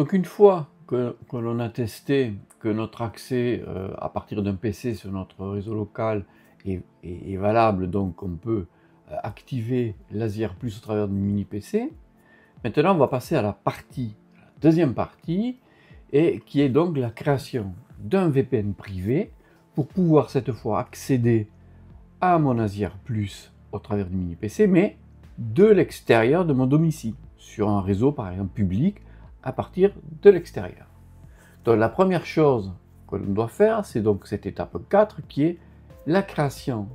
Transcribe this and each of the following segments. Donc une fois que l'on a testé que notre accès à partir d'un PC sur notre réseau local est valable, donc on peut activer l'ASIAIR Plus au travers d'une mini-PC, maintenant on va passer à la deuxième partie, et qui est donc la création d'un VPN privé pour pouvoir cette fois accéder à mon ASIAIR Plus au travers du mini-PC, mais de l'extérieur de mon domicile, sur un réseau par exemple public, à partir de l'extérieur. Donc la première chose que l'on doit faire, c'est donc cette étape 4 qui est la création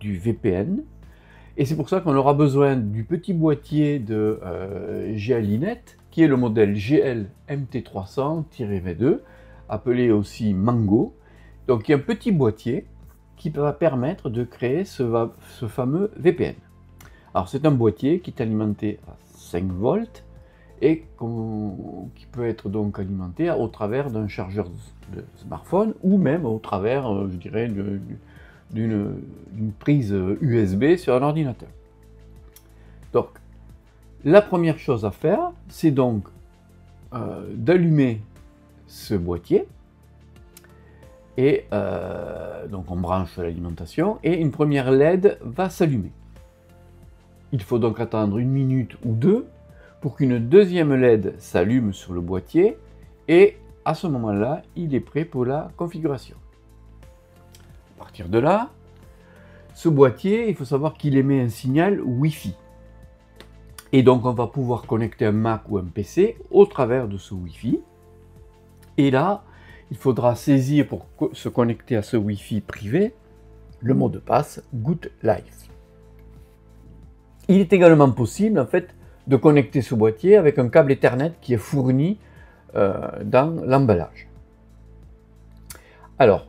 du VPN, et c'est pour ça qu'on aura besoin du petit boîtier de GL.iNet, qui est le modèle GL MT300-V2, appelé aussi Mango. Donc il y a un petit boîtier qui va permettre de créer ce fameux VPN. Alors c'est un boîtier qui est alimenté à 5 volts et qui peut être donc alimenté au travers d'un chargeur de smartphone ou même au travers, je dirais, d'une prise USB sur un ordinateur. Donc la première chose à faire, c'est donc d'allumer ce boîtier et donc on branche l'alimentation et une première LED va s'allumer. Il faut donc attendre une minute ou deux pour qu'une deuxième LED s'allume sur le boîtier et à ce moment-là, il est prêt pour la configuration. À partir de là, ce boîtier, il faut savoir qu'il émet un signal Wi-Fi. Et donc, on va pouvoir connecter un Mac ou un PC au travers de ce Wi-Fi. Et là, il faudra saisir pour se connecter à ce Wi-Fi privé le mot de passe Good Life. Il est également possible, en fait, de connecter ce boîtier avec un câble Ethernet qui est fourni dans l'emballage. Alors,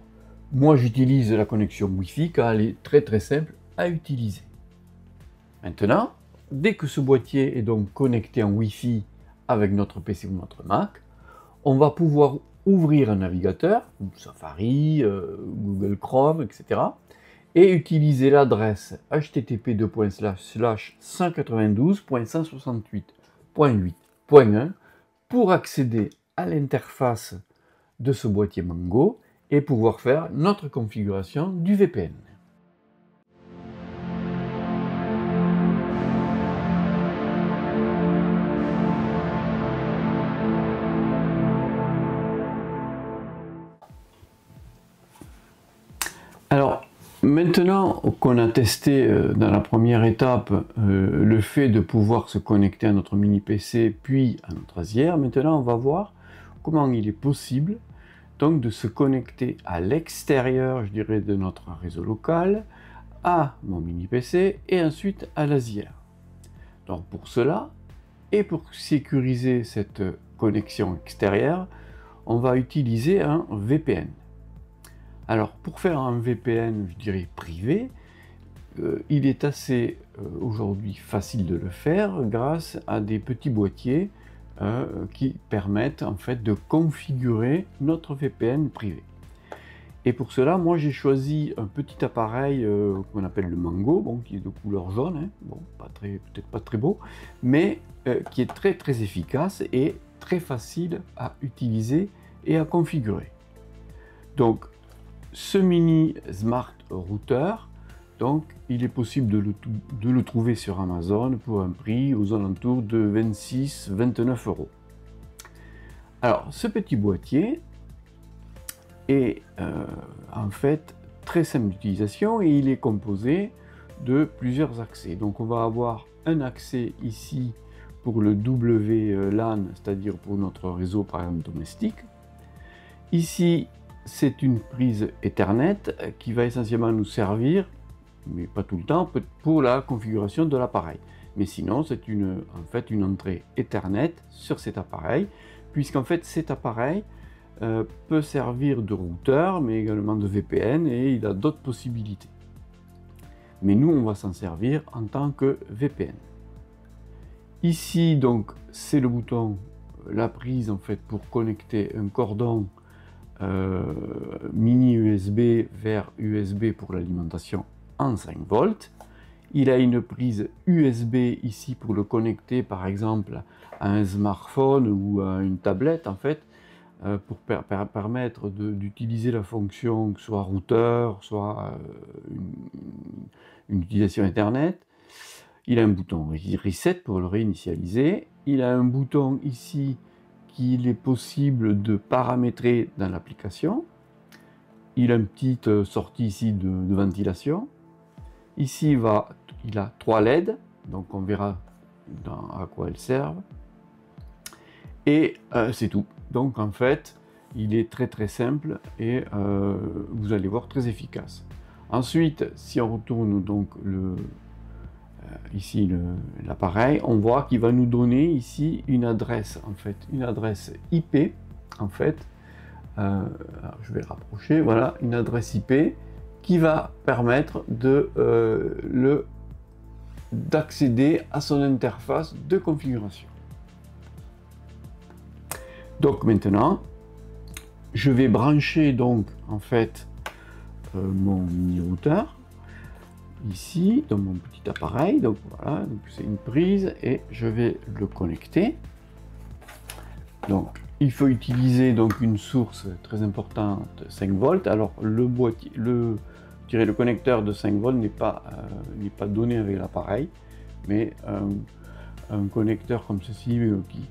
moi, j'utilise la connexion Wi-Fi car elle est très très simple à utiliser. Maintenant, dès que ce boîtier est donc connecté en Wi-Fi avec notre PC ou notre Mac, on va pouvoir ouvrir un navigateur, Safari, Google Chrome, etc. et utiliser l'adresse http://192.168.8.1 pour accéder à l'interface de ce boîtier Mango et pouvoir faire notre configuration du VPN. Alors, maintenant qu'on a testé dans la première étape le fait de pouvoir se connecter à notre mini-PC puis à notre ASIAIR, maintenant on va voir comment il est possible donc de se connecter à l'extérieur, je dirais, de notre réseau local, à mon mini-PC et ensuite à l'ASIAIR. Donc pour cela, et pour sécuriser cette connexion extérieure, on va utiliser un VPN. Alors pour faire un VPN, je dirais privé, il est assez aujourd'hui facile de le faire grâce à des petits boîtiers qui permettent en fait de configurer notre VPN privé. Et pour cela, moi j'ai choisi un petit appareil qu'on appelle le Mango, bon, qui est de couleur jaune, hein, bon, peut-être pas très beau, mais qui est très très efficace et très facile à utiliser et à configurer. Donc ce mini smart router, donc il est possible de le trouver sur Amazon pour un prix aux alentours de 26-29 €. Alors ce petit boîtier est en fait très simple d'utilisation et il est composé de plusieurs accès. Donc on va avoir un accès ici pour le WLAN, c'est-à-dire pour notre réseau par exemple domestique. Ici c'est une prise Ethernet qui va essentiellement nous servir, mais pas tout le temps, pour la configuration de l'appareil. Mais sinon, c'est en fait une entrée Ethernet sur cet appareil, puisqu'en fait cet appareil peut servir de routeur, mais également de VPN, et il a d'autres possibilités. Mais nous, on va s'en servir en tant que VPN. Ici, donc, c'est le bouton, la prise en fait pour connecter un cordon mini USB vers USB pour l'alimentation en 5 volts Il a une prise USB ici pour le connecter par exemple à un smartphone ou à une tablette en fait, pour permettre d'utiliser la fonction que soit routeur, soit une utilisation Internet. Il a un bouton reset pour le réinitialiser. Il a un bouton ici qu'il est possible de paramétrer dans l'application. Il a une petite sortie ici de ventilation. Ici, il a 3 LED, donc on verra à quoi elles servent. Et c'est tout. Donc en fait, il est très très simple et vous allez voir très efficace. Ensuite, si on retourne donc ici l'appareil, on voit qu'il va nous donner ici une adresse en fait, une adresse IP en fait. Je vais le rapprocher, voilà, une adresse IP qui va permettre d'accéder à son interface de configuration. Donc maintenant, je vais brancher donc en fait mon mini routeur ici dans mon petit appareil. Donc voilà, c'est une prise et je vais le connecter. Donc il faut utiliser donc une source très importante 5 volts. Alors le boîtier, le connecteur de 5 volts n'est pas donné avec l'appareil, mais un connecteur comme ceci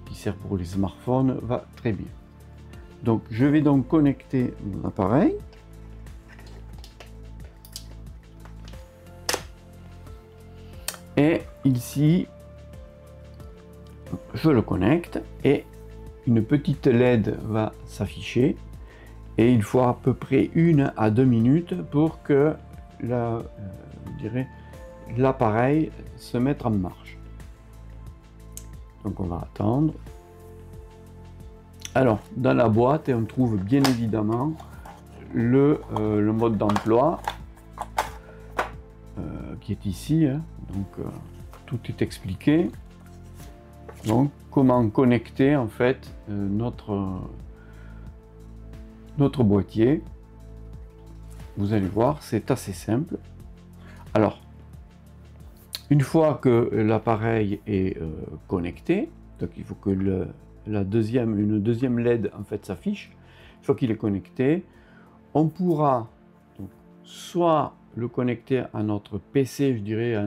qui sert pour les smartphones va très bien. Donc je vais donc connecter mon appareil. Et ici, je le connecte et une petite LED va s'afficher et il faut à peu près 1 à 2 minutes pour que l'appareil se mette en marche. Donc on va attendre. Alors dans la boîte, on trouve bien évidemment le mode d'emploi qui est ici, hein. Donc tout est expliqué. Donc comment connecter en fait notre boîtier. Vous allez voir, c'est assez simple. Alors une fois que l'appareil est connecté, donc il faut que une deuxième LED en fait s'affiche. Une fois qu'il est connecté, on pourra donc, soit le connecter à notre PC, je dirais,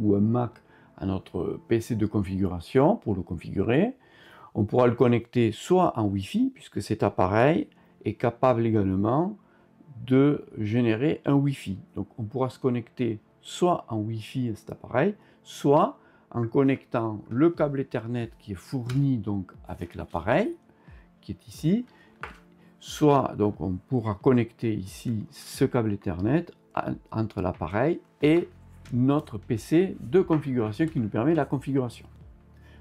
ou un Mac, à notre PC de configuration pour le configurer. On pourra le connecter soit en Wi-Fi, puisque cet appareil est capable également de générer un Wi-Fi. Donc on pourra se connecter soit en Wi-Fi à cet appareil, soit en connectant le câble Ethernet qui est fourni donc avec l'appareil, qui est ici, soit donc on pourra connecter ici ce câble Ethernet entre l'appareil et notre PC de configuration qui nous permet la configuration.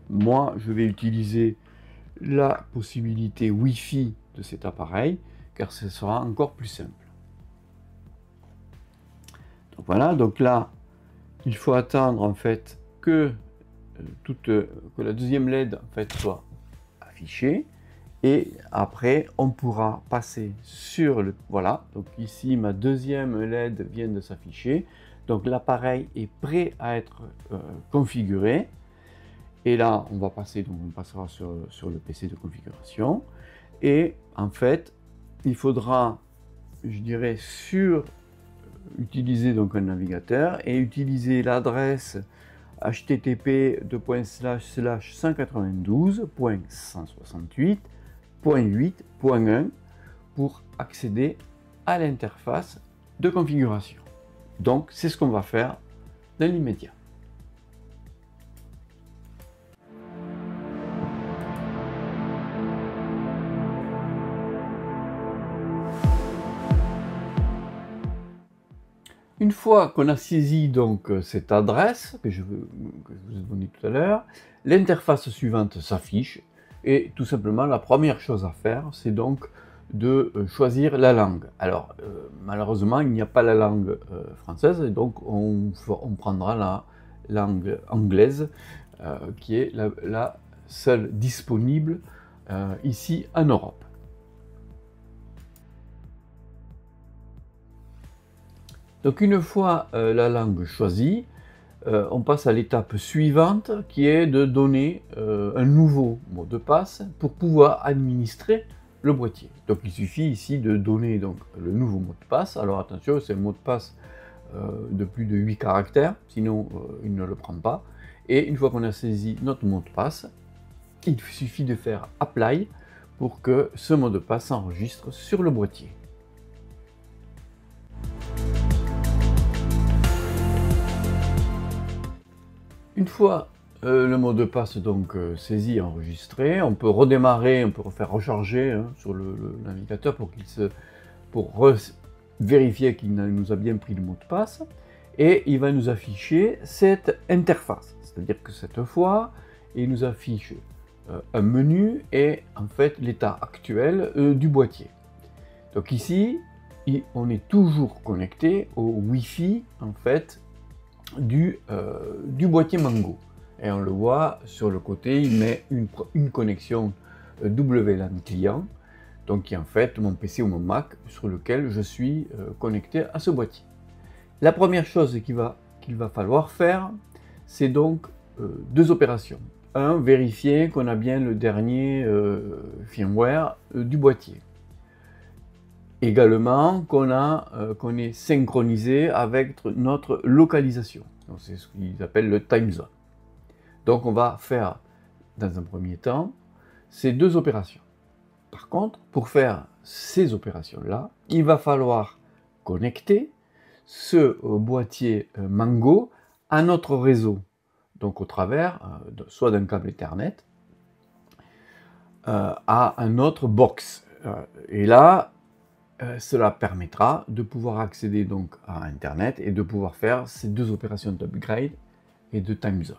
Moi, je vais utiliser la possibilité Wi-Fi de cet appareil car ce sera encore plus simple. Donc voilà, donc là, il faut attendre en fait que la deuxième LED en fait soit affichée et après on pourra passer sur le... Voilà, donc ici ma deuxième LED vient de s'afficher. Donc l'appareil est prêt à être configuré et là on va passer, donc on passera sur le PC de configuration et en fait il faudra, je dirais, utiliser donc un navigateur et utiliser l'adresse http://192.168.8.1 pour accéder à l'interface de configuration. Donc, c'est ce qu'on va faire dans l'immédiat. Une fois qu'on a saisi donc cette adresse que je vous ai donnée tout à l'heure, l'interface suivante s'affiche et tout simplement la première chose à faire, c'est donc de choisir la langue. Alors malheureusement il n'y a pas la langue française, donc on prendra la langue anglaise qui est la seule disponible ici en Europe. Donc une fois la langue choisie, on passe à l'étape suivante qui est de donner un nouveau mot de passe pour pouvoir administrer le boîtier. Donc il suffit ici de donner donc, le nouveau mot de passe. Alors attention, c'est un mot de passe de plus de 8 caractères, sinon il ne le prend pas. Et une fois qu'on a saisi notre mot de passe, il suffit de faire Apply pour que ce mot de passe s'enregistre sur le boîtier. Une fois le mot de passe donc saisi et enregistré, on peut redémarrer, on peut refaire recharger hein, sur le navigateur pour vérifier qu'il nous a bien pris le mot de passe. Et il va nous afficher cette interface. C'est-à-dire que cette fois, il nous affiche un menu et en fait l'état actuel du boîtier. Donc ici, on est toujours connecté au Wi-Fi en fait du boîtier Mango. Et on le voit sur le côté, il met une connexion WLAN client, donc qui est en fait mon PC ou mon Mac sur lequel je suis connecté à ce boîtier. La première chose qu'il va falloir faire, c'est donc deux opérations. Un, vérifier qu'on a bien le dernier firmware du boîtier. Également, qu'on est synchronisé avec notre localisation. C'est ce qu'ils appellent le time zone. Donc on va faire, dans un premier temps, ces deux opérations. Par contre, pour faire ces opérations-là, il va falloir connecter ce boîtier Mango à notre réseau, donc au travers soit d'un câble Ethernet à un autre box, et là cela permettra de pouvoir accéder donc à Internet et de pouvoir faire ces deux opérations d'upgrade et de time zone.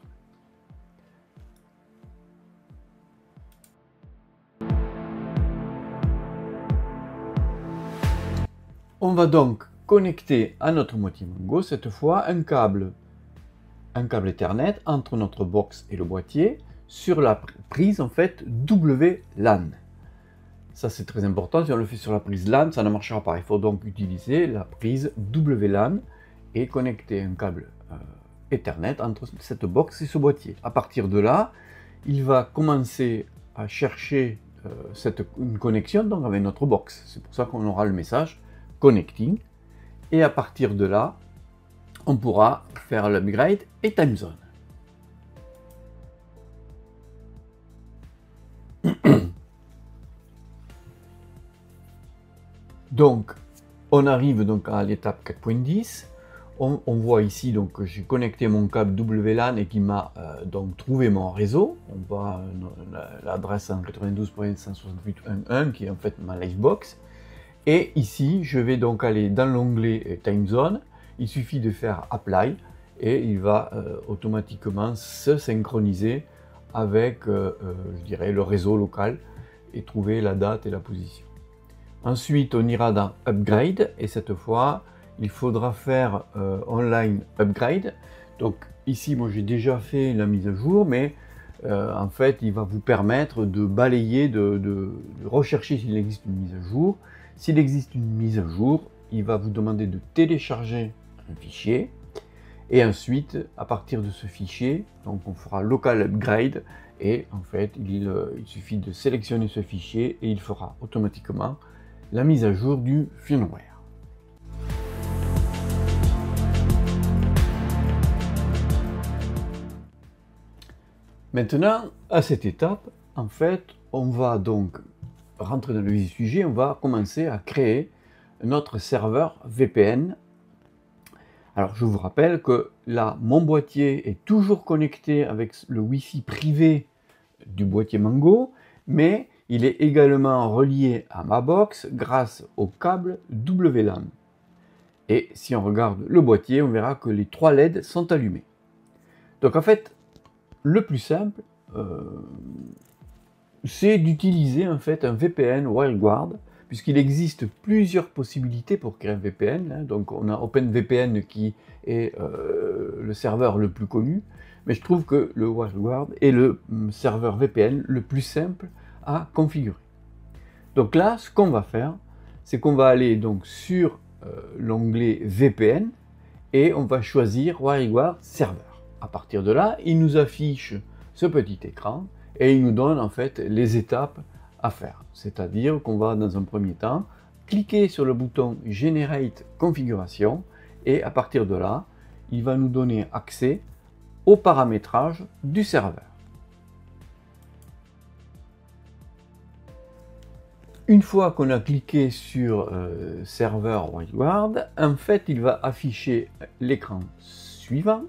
On va donc connecter à notre boîtier Mango cette fois un câble Ethernet entre notre box et le boîtier sur la prise en fait WLAN. Ça c'est très important, si on le fait sur la prise LAN, ça ne marchera pas. Il faut donc utiliser la prise WLAN et connecter un câble Ethernet entre cette box et ce boîtier. À partir de là, il va commencer à chercher une connexion donc avec notre box. C'est pour ça qu'on aura le message Connecting. Et à partir de là, on pourra faire l'upgrade et time zone. Donc, on arrive donc à l'étape 4.10. On voit ici donc que j'ai connecté mon câble WLAN et qui m'a donc trouvé mon réseau. On voit l'adresse 192.168.1.1 qui est en fait ma Livebox. Et ici, je vais donc aller dans l'onglet Time Zone. Il suffit de faire Apply et il va automatiquement se synchroniser avec, je dirais, le réseau local et trouver la date et la position. Ensuite, on ira dans Upgrade et cette fois, il faudra faire Online Upgrade. Donc ici, moi, j'ai déjà fait la mise à jour, mais en fait, il va vous permettre de balayer, de rechercher s'il existe une mise à jour. S'il existe une mise à jour, il va vous demander de télécharger un fichier et ensuite, à partir de ce fichier, donc on fera local upgrade et en fait, il suffit de sélectionner ce fichier et il fera automatiquement la mise à jour du firmware. Maintenant, à cette étape, en fait, on va donc rentrer dans le vif du sujet, on va commencer à créer notre serveur VPN. Alors je vous rappelle que là, mon boîtier est toujours connecté avec le Wi-Fi privé du boîtier Mango, mais il est également relié à ma box grâce au câble WLAN. Et si on regarde le boîtier, on verra que les trois LED sont allumés. Donc en fait, le plus simple, c'est d'utiliser en fait un VPN WireGuard, puisqu'il existe plusieurs possibilités pour créer un VPN. Donc on a OpenVPN qui est le serveur le plus connu, mais je trouve que le WireGuard est le serveur VPN le plus simple à configurer. Donc là, ce qu'on va faire, c'est qu'on va aller donc sur l'onglet VPN et on va choisir WireGuard Server. À partir de là, il nous affiche ce petit écran et il nous donne en fait les étapes à faire. C'est-à-dire qu'on va dans un premier temps cliquer sur le bouton Generate Configuration et à partir de là, il va nous donner accès au paramétrage du serveur. Une fois qu'on a cliqué sur serveur WireGuard, en fait, il va afficher l'écran suivant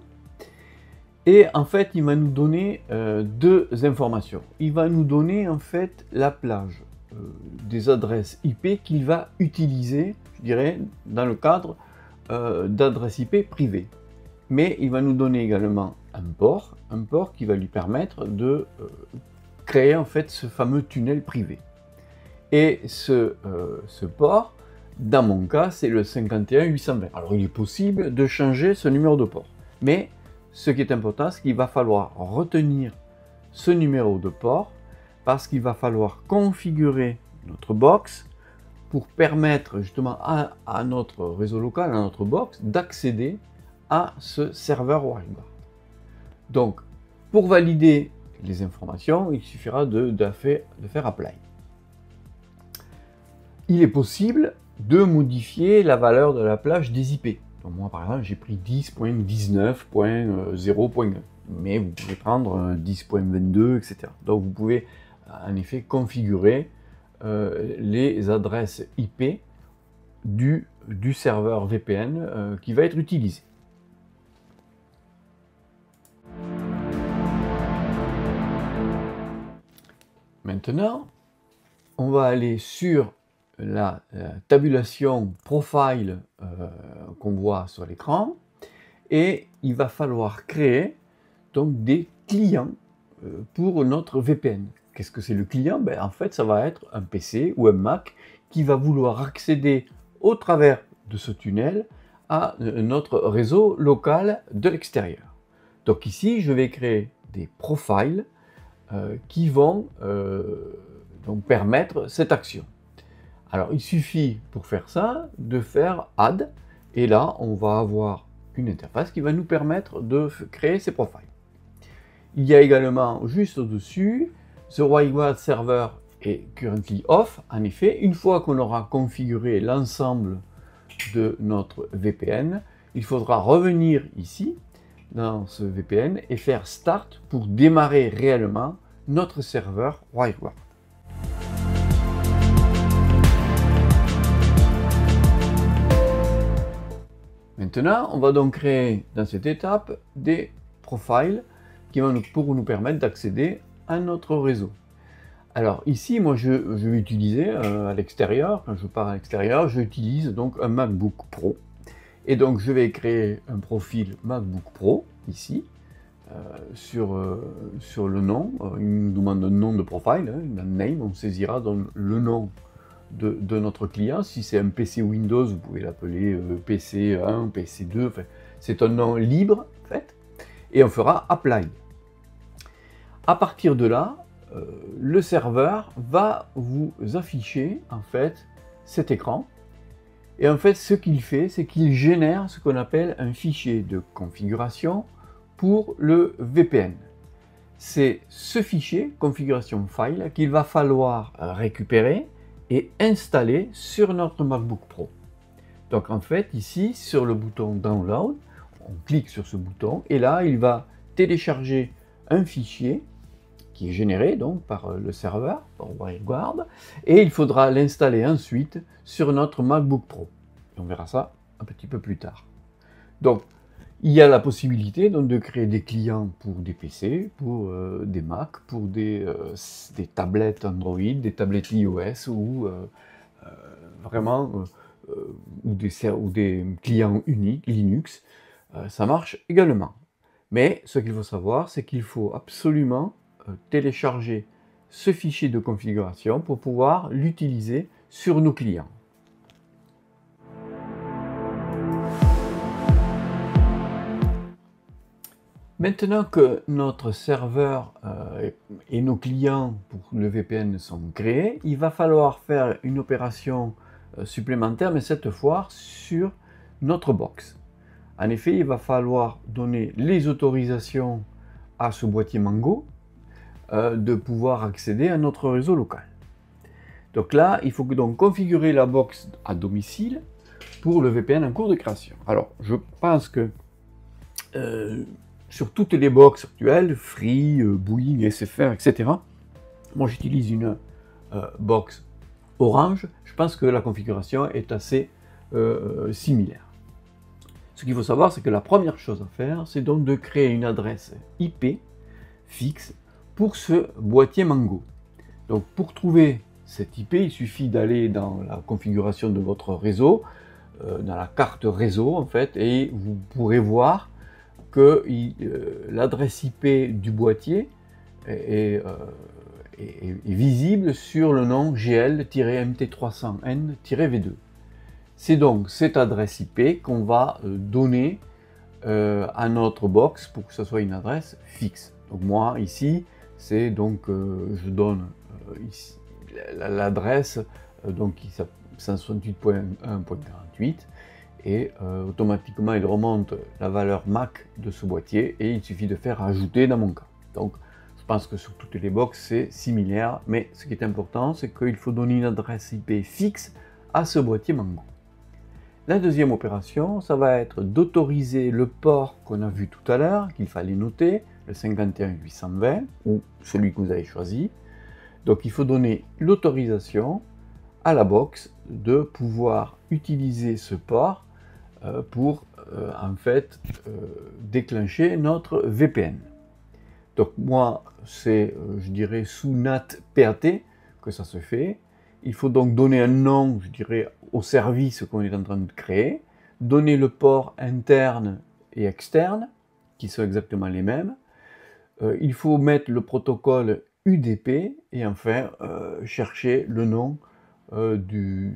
et en fait, il va nous donner deux informations. Il va nous donner en fait la plage des adresses IP qu'il va utiliser, je dirais, dans le cadre d'adresses IP privées. Mais il va nous donner également un port qui va lui permettre de créer en fait ce fameux tunnel privé. Et ce port, dans mon cas, c'est le 51820. Alors, il est possible de changer ce numéro de port. Mais ce qui est important, c'est qu'il va falloir retenir ce numéro de port parce qu'il va falloir configurer notre box pour permettre justement à notre réseau local, à notre box, d'accéder à ce serveur WireGuard. Donc, pour valider les informations, il suffira de faire Apply. Il est possible de modifier la valeur de la plage des IP. Donc moi, par exemple, j'ai pris 10.19.0.1, mais vous pouvez prendre 10.22, etc. Donc, vous pouvez, en effet, configurer les adresses IP du serveur VPN qui va être utilisé. Maintenant, on va aller sur la tabulation profile qu'on voit sur l'écran et il va falloir créer donc des clients pour notre VPN. Qu'est-ce que c'est le client? Ben, en fait, ça va être un PC ou un Mac qui va vouloir accéder au travers de ce tunnel à notre réseau local de l'extérieur. Donc ici, je vais créer des profiles qui vont donc permettre cette action. Alors, il suffit pour faire ça de faire Add et là, on va avoir une interface qui va nous permettre de créer ces profils. Il y a également juste au-dessus The WireGuard Server est currently off. En effet, une fois qu'on aura configuré l'ensemble de notre VPN, il faudra revenir ici dans ce VPN et faire Start pour démarrer réellement notre serveur WireGuard. Maintenant, on va donc créer dans cette étape des profils qui vont nous permettre d'accéder à notre réseau. Alors ici, moi je vais utiliser à l'extérieur, quand je pars à l'extérieur, j'utilise donc un MacBook Pro. Et donc je vais créer un profil MacBook Pro, ici, sur le nom. Il nous demande un nom de profil, un name, on saisira donc le nom de notre client. Si c'est un PC Windows, vous pouvez l'appeler PC1, PC2, enfin, c'est un nom libre en fait, et on fera Apply. À partir de là, le serveur va vous afficher en fait cet écran, et en fait ce qu'il fait, c'est qu'il génère ce qu'on appelle un fichier de configuration pour le VPN. C'est ce fichier, configuration file, qu'il va falloir récupérer et installer sur notre MacBook Pro. Donc en fait ici sur le bouton Download, on clique sur ce bouton et là il va télécharger un fichier qui est généré donc par le serveur, par WireGuard, et il faudra l'installer ensuite sur notre MacBook Pro. Et on verra ça un petit peu plus tard. Donc il y a la possibilité donc de créer des clients pour des PC, pour des Mac, pour des tablettes Android, des tablettes iOS ou vraiment ou des clients uniques Linux. Ça marche également. Mais ce qu'il faut savoir, c'est qu'il faut absolument télécharger ce fichier de configuration pour pouvoir l'utiliser sur nos clients. Maintenant que notre serveur et nos clients pour le VPN sont créés, il va falloir faire une opération supplémentaire, mais cette fois sur notre box. En effet, il va falloir donner les autorisations à ce boîtier Mango de pouvoir accéder à notre réseau local. Donc là, il faut donc configurer la box à domicile pour le VPN en cours de création. Alors, je pense que sur toutes les box actuelles, Free, Bouygues, SFR, etc., moi j'utilise une box orange, je pense que la configuration est assez similaire. Ce qu'il faut savoir, c'est que la première chose à faire, c'est donc de créer une adresse IP fixe pour ce boîtier Mango. Donc pour trouver cette IP, il suffit d'aller dans la configuration de votre réseau, dans la carte réseau en fait, et vous pourrez voir que l'adresse IP du boîtier est visible sur le nom GL-MT300N-V2. C'est donc cette adresse IP qu'on va donner à notre box pour que ce soit une adresse fixe. Donc moi ici, c'est donc je donne ici l'adresse donc 168.1.48 et automatiquement il remonte la valeur MAC de ce boîtier et il suffit de faire ajouter dans mon cas. Donc je pense que sur toutes les boxes c'est similaire, mais ce qui est important c'est qu'il faut donner une adresse IP fixe à ce boîtier Mango. La deuxième opération, ça va être d'autoriser le port qu'on a vu tout à l'heure, qu'il fallait noter, le 51820 ou celui que vous avez choisi. Donc il faut donner l'autorisation à la box de pouvoir utiliser ce port pour en fait déclencher notre VPN. Donc moi c'est je dirais sous NAT PAT que ça se fait. Il faut donc donner un nom, je dirais, au service qu'on est en train de créer, donner le port interne et externe qui sont exactement les mêmes. Il faut mettre le protocole UDP et enfin chercher le nom de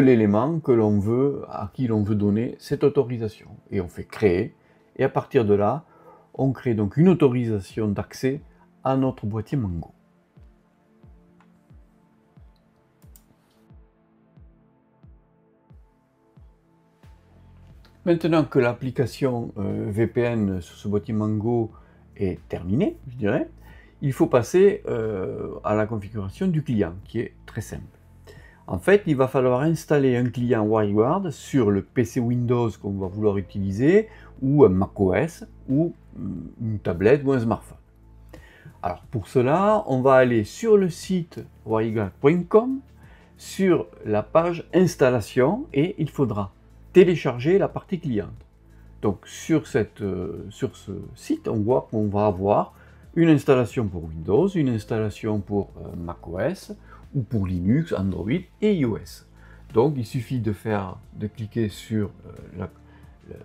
l'élément que l'on veut, à qui l'on veut donner cette autorisation, et on fait créer, et à partir de là on crée donc une autorisation d'accès à notre boîtier Mango. Maintenant que l'application VPN sur ce boîtier Mango est terminée, je dirais, il faut passer à la configuration du client, qui est très simple. En fait, il va falloir installer un client WireGuard sur le PC Windows qu'on va vouloir utiliser, ou un macOS, ou une tablette, ou un smartphone. Alors pour cela, on va aller sur le site wireguard.com, sur la page installation, et il faudra télécharger la partie cliente. Donc sur ce site, on voit qu'on va avoir une installation pour Windows, une installation pour macOS ou pour Linux, Android et iOS. Donc il suffit de cliquer sur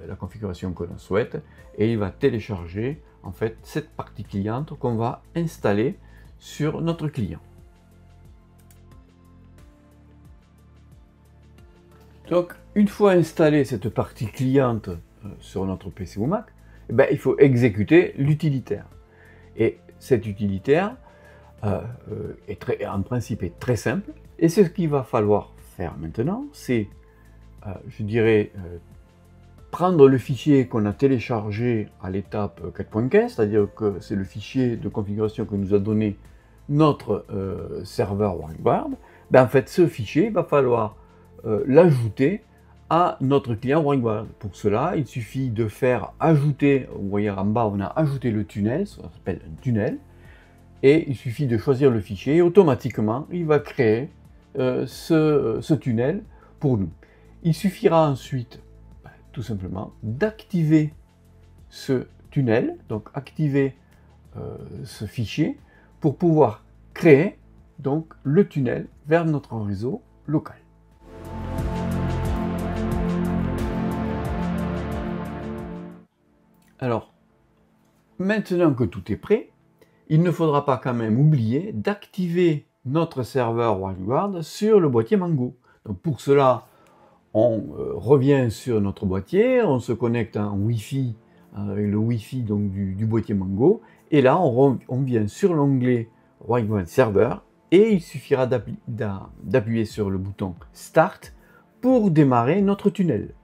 la configuration que l'on souhaite et il va télécharger en fait cette partie cliente qu'on va installer sur notre client. Donc une fois installée cette partie cliente sur notre PC ou Mac, eh bien, il faut exécuter l'utilitaire. Et cet utilitaire en principe est très simple. Et ce qu'il va falloir faire maintenant, c'est, je dirais, prendre le fichier qu'on a téléchargé à l'étape 4.15, c'est-à-dire que c'est le fichier de configuration que nous a donné notre serveur WireGuard. Ben, en fait, ce fichier, il va falloir l'ajouter à notre client WireGuard. Pour cela, il suffit de faire ajouter, vous voyez en bas, on a ajouté le tunnel, ça s'appelle un tunnel, et il suffit de choisir le fichier, et automatiquement, il va créer ce tunnel pour nous. Il suffira ensuite, tout simplement, d'activer ce tunnel, donc activer ce fichier, pour pouvoir créer donc le tunnel vers notre réseau local. Alors, maintenant que tout est prêt, il ne faudra pas quand même oublier d'activer notre serveur WireGuard sur le boîtier Mango. Donc pour cela, on revient sur notre boîtier, on se connecte en Wi-Fi, avec le Wi-Fi donc, du boîtier Mango, et là on vient sur l'onglet WireGuard Server, et il suffira d'appuyer sur le bouton Start pour démarrer notre tunnel.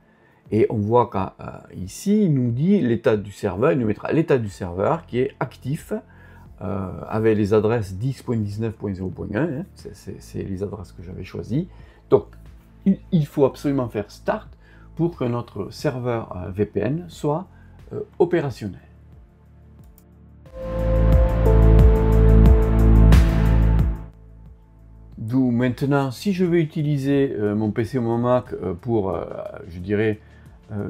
Et on voit qu'ici, il nous dit l'état du serveur, il nous mettra l'état du serveur qui est actif avec les adresses 10.19.0.1, hein, c'est les adresses que j'avais choisies. Donc, il faut absolument faire Start pour que notre serveur VPN soit opérationnel. D'où maintenant, si je veux utiliser mon PC ou mon Mac pour, je dirais,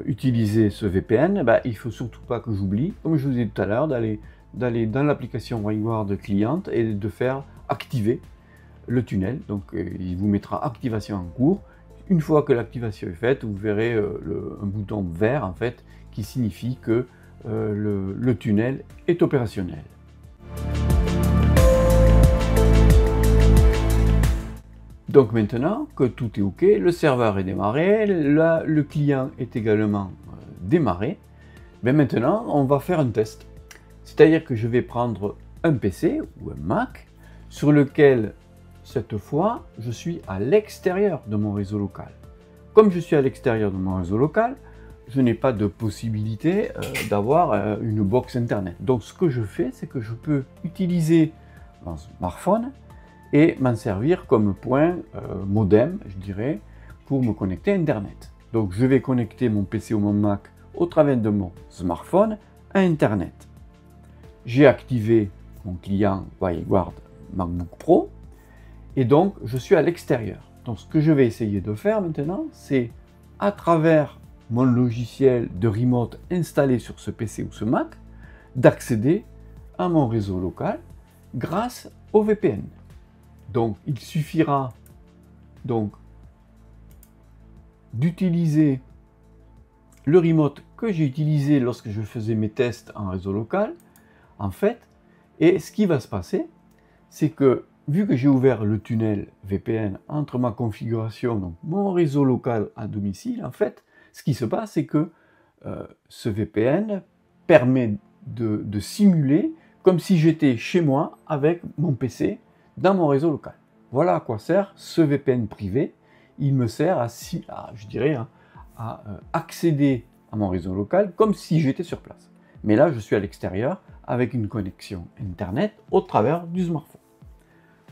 utiliser ce VPN, bah, il ne faut surtout pas que j'oublie, comme je vous ai dit tout à l'heure, d'aller dans l'application WireGuard client et de faire activer le tunnel. Donc, il vous mettra activation en cours. Une fois que l'activation est faite, vous verrez un bouton vert, en fait, qui signifie que le tunnel est opérationnel. Donc maintenant que tout est OK, le serveur est démarré, là, le client est également démarré. Mais maintenant, on va faire un test. C'est-à-dire que je vais prendre un PC ou un Mac sur lequel, cette fois, je suis à l'extérieur de mon réseau local. Comme je suis à l'extérieur de mon réseau local, je n'ai pas de possibilité d'avoir une box Internet. Donc ce que je fais, c'est que je peux utiliser mon smartphone et m'en servir comme point modem, je dirais, pour me connecter à Internet. Donc je vais connecter mon PC ou mon Mac au travers de mon smartphone à Internet. J'ai activé mon client WireGuard MacBook Pro et donc je suis à l'extérieur. Donc ce que je vais essayer de faire maintenant, c'est à travers mon logiciel de remote installé sur ce PC ou ce Mac, d'accéder à mon réseau local grâce au VPN. Donc, il suffira donc d'utiliser le remote que j'ai utilisé lorsque je faisais mes tests en réseau local, en fait. Et ce qui va se passer, c'est que vu que j'ai ouvert le tunnel VPN entre ma configuration, donc mon réseau local à domicile, en fait, ce qui se passe, c'est que ce VPN permet de simuler comme si j'étais chez moi avec mon PC dans mon réseau local. Voilà à quoi sert ce VPN privé. Il me sert à accéder à mon réseau local comme si j'étais sur place. Mais là, je suis à l'extérieur avec une connexion Internet au travers du smartphone.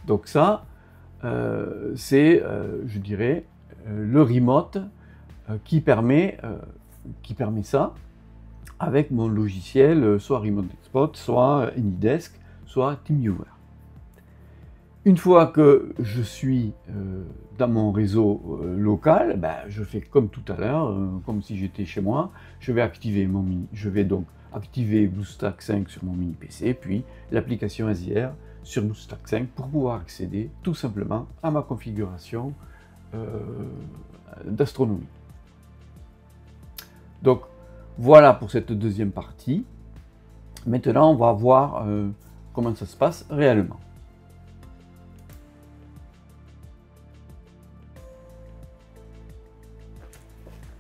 Donc ça, c'est, je dirais, le remote qui permet ça avec mon logiciel, soit Remote Desktop, soit AnyDesk, soit TeamViewer. Une fois que je suis dans mon réseau local, ben, je fais comme tout à l'heure, comme si j'étais chez moi. Je vais activer mon mini, je vais donc activer BlueStacks 5 sur mon mini-PC, puis l'application ASIAIR sur BlueStacks 5 pour pouvoir accéder tout simplement à ma configuration d'astronomie. Donc voilà pour cette deuxième partie. Maintenant, on va voir comment ça se passe réellement.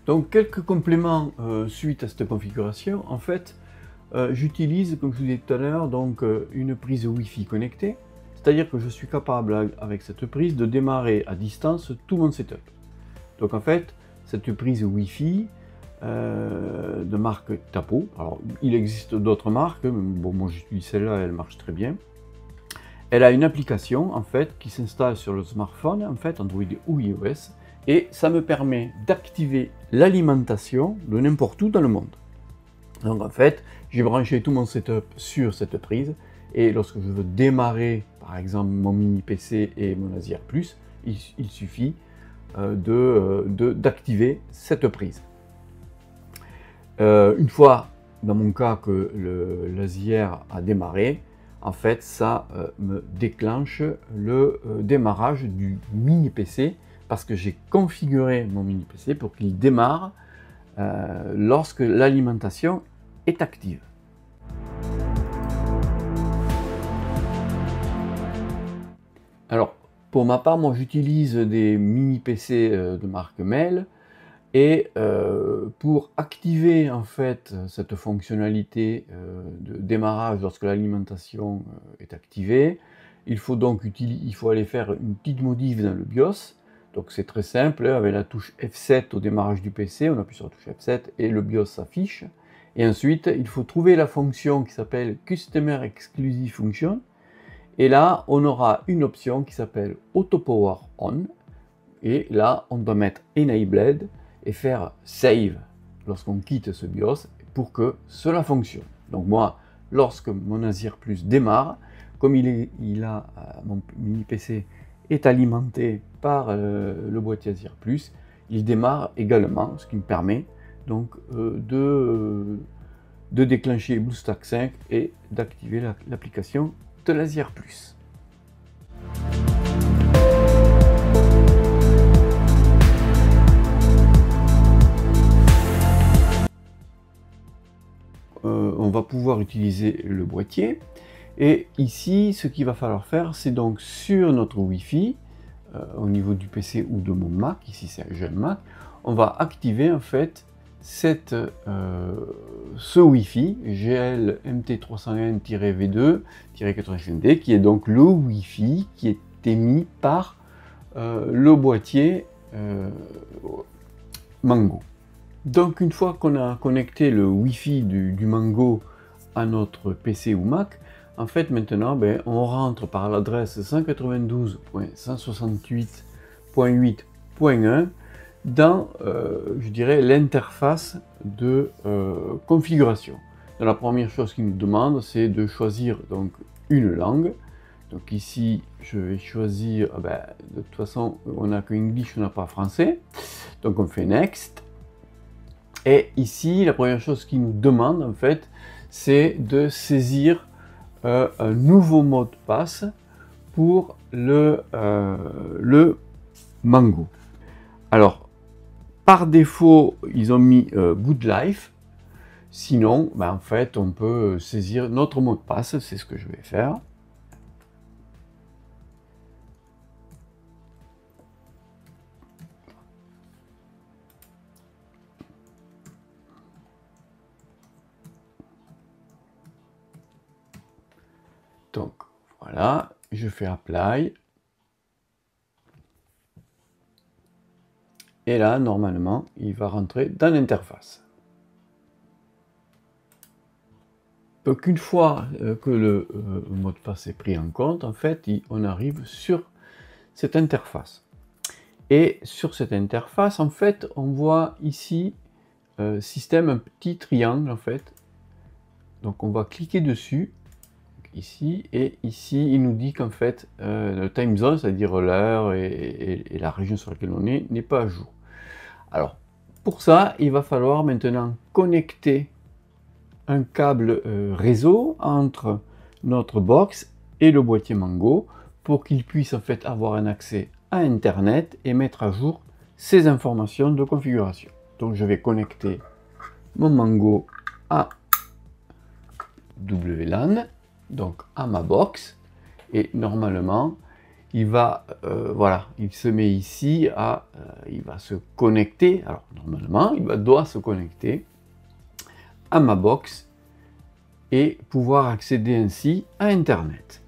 Donc, quelques compléments suite à cette configuration. En fait, j'utilise, comme je vous disais tout à l'heure, donc une prise Wi-Fi connectée. C'est-à-dire que je suis capable, avec cette prise, de démarrer à distance tout mon setup. Donc, en fait, cette prise Wi-Fi de marque Tapo. Alors, il existe d'autres marques, mais bon, moi j'utilise celle-là, elle marche très bien. Elle a une application, en fait, qui s'installe sur le smartphone, en fait, Android ou iOS. Et ça me permet d'activer l'alimentation de n'importe où dans le monde. Donc en fait, j'ai branché tout mon setup sur cette prise et lorsque je veux démarrer par exemple mon mini PC et mon ASIAIR Plus, il suffit d'activer cette prise. Une fois, dans mon cas, que l'ASIAIR a démarré, en fait ça me déclenche le démarrage du mini PC parce que j'ai configuré mon mini-PC pour qu'il démarre lorsque l'alimentation est active. Alors, pour ma part, moi j'utilise des mini-PC de marque Mail et pour activer en fait cette fonctionnalité de démarrage lorsque l'alimentation est activée, il faut aller faire une petite modif dans le BIOS. Donc c'est très simple, avec la touche F7 au démarrage du PC, on appuie sur la touche F7 et le BIOS s'affiche. Et ensuite, il faut trouver la fonction qui s'appelle Customer Exclusive Function. Et là, on aura une option qui s'appelle Auto Power On. Et là, on doit mettre Enabled et faire Save lorsqu'on quitte ce BIOS pour que cela fonctionne. Donc moi, lorsque mon ASIAIR Plus démarre, comme mon mini-PC est alimenté par le boîtier ASIAIR Plus, il démarre également, ce qui me permet donc de déclencher BlueStacks 5 et d'activer l'application de l'ASIAIR Plus. On va pouvoir utiliser le boîtier. Et ici, ce qu'il va falloir faire, c'est donc sur notre Wi-Fi, au niveau du PC ou de mon Mac, ici c'est un jeune Mac, on va activer en fait ce Wi-Fi GL MT300N-V2-85D, qui est donc le Wi-Fi qui est émis par le boîtier Mango. Donc une fois qu'on a connecté le Wi-Fi du Mango à notre PC ou Mac, en fait, maintenant, on rentre par l'adresse 192.168.8.1 dans, je dirais, l'interface de configuration. Donc, la première chose qu'il nous demande, c'est de choisir donc une langue. Donc ici, je vais choisir, de toute façon, on n'a que English, on n'a pas français. Donc on fait Next. Et ici, la première chose qu'il nous demande, en fait, c'est de saisir un nouveau mot de passe pour le Mango. Alors, par défaut, ils ont mis Good Life. Sinon, en fait, on peut saisir notre mot de passe. C'est ce que je vais faire. Donc voilà, je fais Apply. Et là, normalement, il va rentrer dans l'interface. Donc une fois que le mot de passe est pris en compte, en fait, on arrive sur cette interface. Et sur cette interface, en fait, on voit ici, système, un petit triangle, en fait. Donc on va cliquer dessus. Ici, et ici il nous dit qu'en fait le time zone, c'est-à-dire l'heure et la région sur laquelle on est, n'est pas à jour. Alors pour ça, il va falloir maintenant connecter un câble réseau entre notre box et le boîtier Mango pour qu'il puisse en fait avoir un accès à internet et mettre à jour ses informations de configuration. Donc je vais connecter mon Mango à WLAN, donc à ma box, et normalement il va voilà, il se met ici à il va se connecter. Alors normalement doit se connecter à ma box et pouvoir accéder ainsi à internet.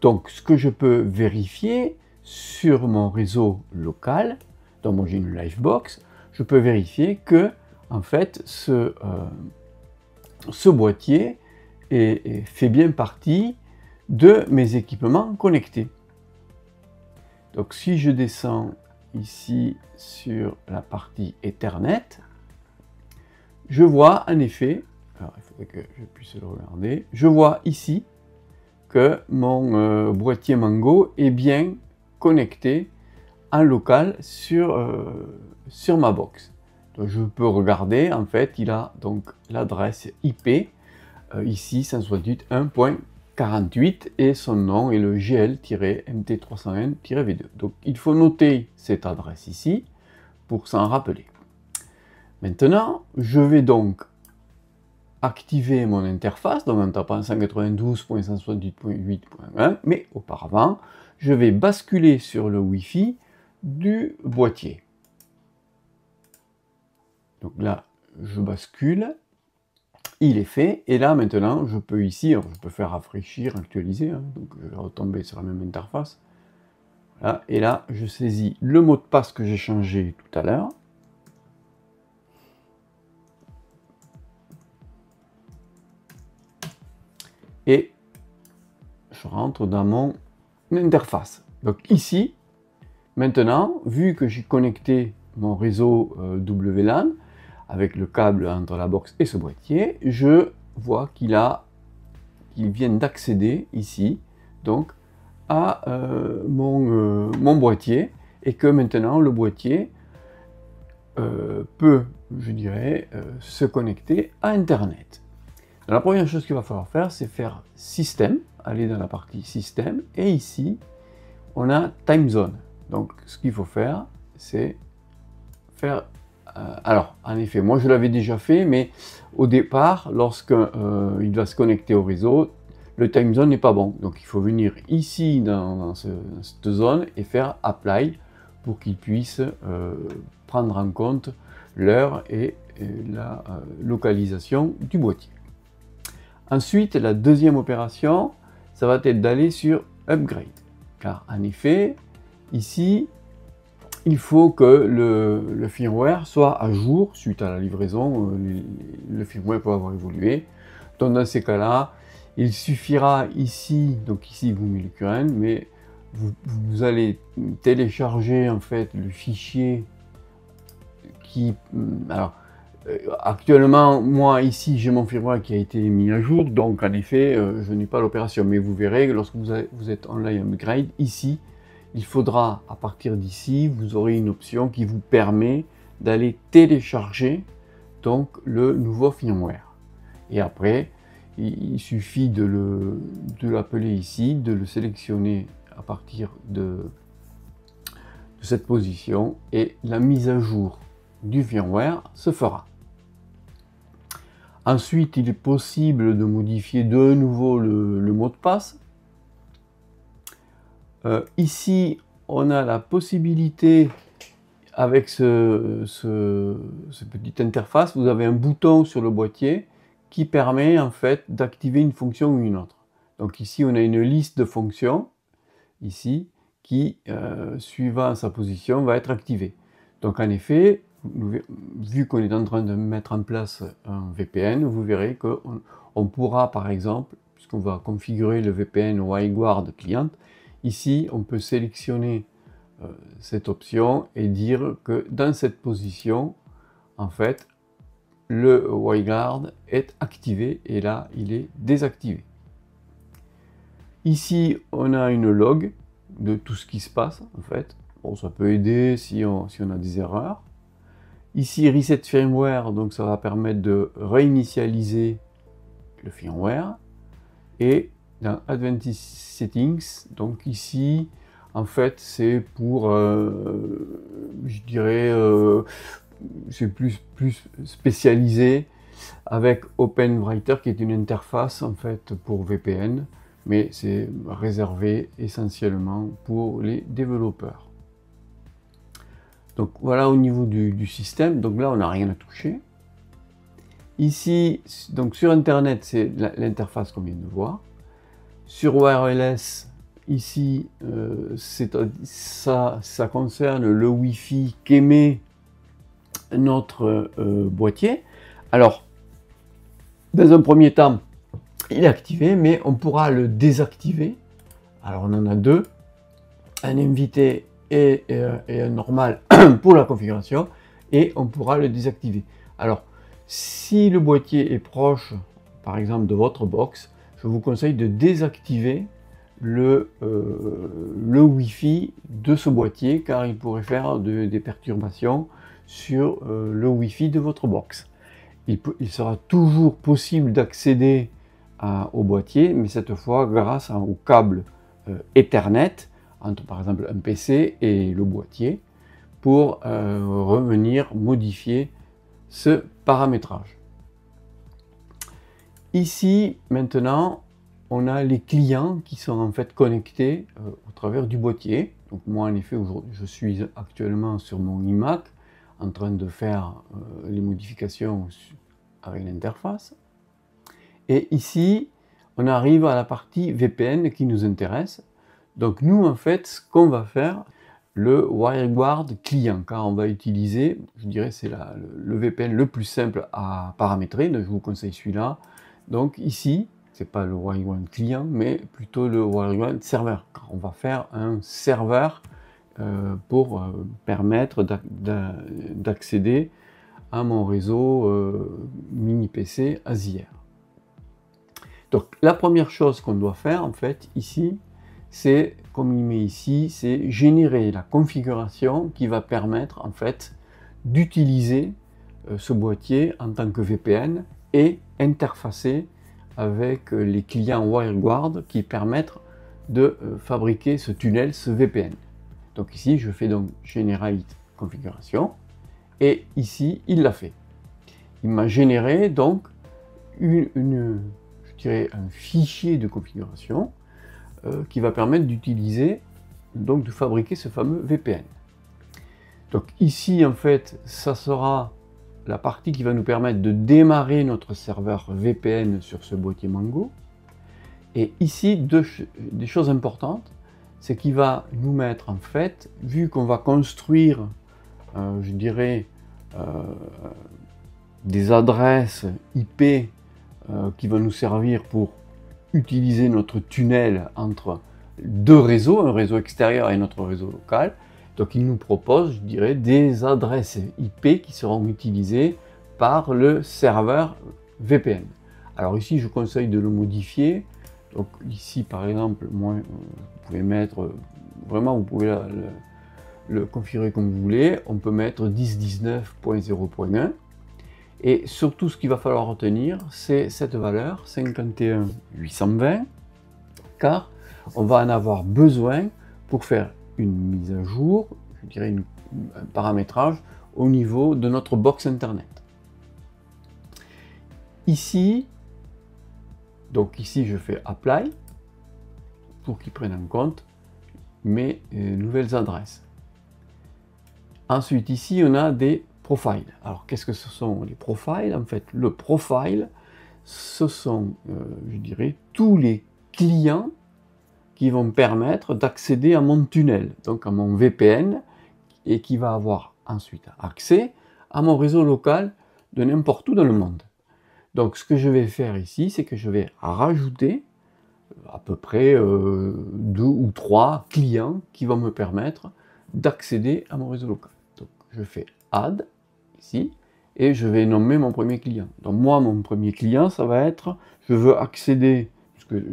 Donc ce que je peux vérifier sur mon réseau local, dans mon Livebox, je peux vérifier que en fait ce boîtier fait bien partie de mes équipements connectés. Donc si je descends ici sur la partie Ethernet, je vois en effet, alors il faudrait que je puisse le regarder, je vois ici que mon boîtier Mango est bien connecté en local sur ma box. Donc je peux regarder, en fait, il a donc l'adresse IP ici 168.1.48 et son nom est le GL-MT300N-V2. Donc il faut noter cette adresse ici pour s'en rappeler. Maintenant, je vais donc activer mon interface, donc en tapant 192.168.8.1, mais auparavant, je vais basculer sur le Wi-Fi du boîtier. Donc là, je bascule, il est fait, et là maintenant je peux ici, je peux faire rafraîchir, actualiser, hein, donc je vais retomber sur la même interface, voilà, et là je saisis le mot de passe que j'ai changé tout à l'heure, et je rentre dans mon interface. Donc ici, maintenant, vu que j'ai connecté mon réseau WLAN avec le câble entre la box et ce boîtier, je vois qu'il vient d'accéder ici, donc à mon boîtier, et que maintenant le boîtier peut, je dirais, se connecter à Internet. Alors, la première chose qu'il va falloir faire, c'est faire système, aller dans la partie système, et ici on a time zone. Donc ce qu'il faut faire, c'est faire alors en effet, moi je l'avais déjà fait, mais au départ, lorsque il va se connecter au réseau, le time zone n'est pas bon, donc il faut venir ici dans cette zone et faire apply pour qu'il puisse prendre en compte l'heure et la localisation du boîtier. Ensuite, la deuxième opération, ça va être d'aller sur upgrade, car en effet ici il faut que le firmware soit à jour suite à la livraison. Le firmware peut avoir évolué, donc dans ces cas là il suffira ici, donc ici vous mettez le current, mais vous allez télécharger en fait le fichier qui, alors actuellement, moi ici j'ai mon firmware qui a été mis à jour, donc en effet je n'ai pas l'opération, mais vous verrez que lorsque vous êtes en live upgrade ici, il faudra, à partir d'ici, vous aurez une option qui vous permet d'aller télécharger donc le nouveau firmware, et après il suffit de l'appeler ici, de le sélectionner à partir de cette position, et la mise à jour du firmware se fera. Ensuite, il est possible de modifier de nouveau le mot de passe. Ici, on a la possibilité, avec ce petite interface, vous avez un bouton sur le boîtier qui permet en fait d'activer une fonction ou une autre. Donc ici, on a une liste de fonctions, ici, qui, suivant sa position, va être activée. Donc en effet, vu qu'on est en train de mettre en place un VPN, vous verrez qu'on pourra, par exemple, puisqu'on va configurer le VPN WireGuard client, ici on peut sélectionner cette option et dire que dans cette position, en fait, le WireGuard est activé et là il est désactivé. Ici on a une log de tout ce qui se passe en fait. Bon, ça peut aider si on a des erreurs. Ici, Reset Firmware, donc ça va permettre de réinitialiser le firmware. Et dans Advanced Settings, donc ici, en fait, c'est pour, je dirais, c'est plus spécialisé avec OpenWriter, qui est une interface, en fait, pour VPN, mais c'est réservé essentiellement pour les développeurs. Donc voilà au niveau du système, donc là on n'a rien à toucher. Ici, donc sur Internet, c'est l'interface qu'on vient de voir. Sur wireless, ici, ça concerne le Wi-Fi qu'émet notre boîtier. Alors, dans un premier temps, il est activé, mais on pourra le désactiver. Alors on en a deux, un invité et un normal pour la configuration, et on pourra le désactiver. Alors si le boîtier est proche par exemple de votre box, je vous conseille de désactiver le Wi-Fi de ce boîtier, car il pourrait faire des perturbations sur le Wi-Fi de votre box. Il sera toujours possible d'accéder au boîtier, mais cette fois grâce au câble Ethernet entre par exemple un PC et le boîtier, pour revenir modifier ce paramétrage. Ici maintenant on a les clients qui sont en fait connectés au travers du boîtier. Donc moi en effet aujourd'hui je suis actuellement sur mon iMac en train de faire les modifications avec l'interface. Et ici, on arrive à la partie VPN qui nous intéresse. Donc nous, en fait, ce qu'on va faire, le WireGuard client, car on va utiliser, je dirais, c'est le VPN le plus simple à paramétrer, donc je vous conseille celui-là. Donc ici, c'est pas le WireGuard client, mais plutôt le WireGuard serveur, car on va faire un serveur pour permettre d'accéder à mon réseau MINI-PC ASIAIR. Donc la première chose qu'on doit faire, en fait, ici, c'est, comme il met ici, c'est générer la configuration qui va permettre, en fait, d'utiliser ce boîtier en tant que VPN et interfacer avec les clients WireGuard qui permettent de fabriquer ce tunnel, ce VPN. Donc ici, je fais donc Generate Configuration et ici, il l'a fait. Il m'a généré donc je dirais un fichier de configuration qui va permettre d'utiliser, donc de fabriquer ce fameux VPN. Donc ici, en fait, ça sera la partie qui va nous permettre de démarrer notre serveur VPN sur ce boîtier Mango. Et ici, des choses importantes, c'est qu'il va nous mettre, en fait, vu qu'on va construire, je dirais, des adresses IP qui vont nous servir pour utiliser notre tunnel entre deux réseaux, un réseau extérieur et notre réseau local. Donc il nous propose, je dirais, des adresses IP qui seront utilisées par le serveur VPN. Alors ici, je conseille de le modifier. Donc ici, par exemple, moi, vous pouvez mettre, vraiment, vous pouvez le configurer comme vous voulez. On peut mettre 1019.0.1. Et surtout, ce qu'il va falloir retenir, c'est cette valeur 51820, car on va en avoir besoin pour faire une mise à jour, je dirais un paramétrage au niveau de notre box internet. Ici, donc ici, je fais Apply pour qu'il prenne en compte mes nouvelles adresses. Ensuite, ici, on a des profiles. Alors, qu'est-ce que ce sont les profiles? En fait, le profile, ce sont, je dirais, tous les clients qui vont me permettre d'accéder à mon tunnel, donc à mon VPN, et qui va avoir ensuite accès à mon réseau local de n'importe où dans le monde. Donc, ce que je vais faire ici, c'est que je vais rajouter à peu près 2 ou 3 clients qui vont me permettre d'accéder à mon réseau local. Donc, je fais Add. Ici, et je vais nommer mon premier client. Donc moi, mon premier client, ça va être, je veux accéder, parce que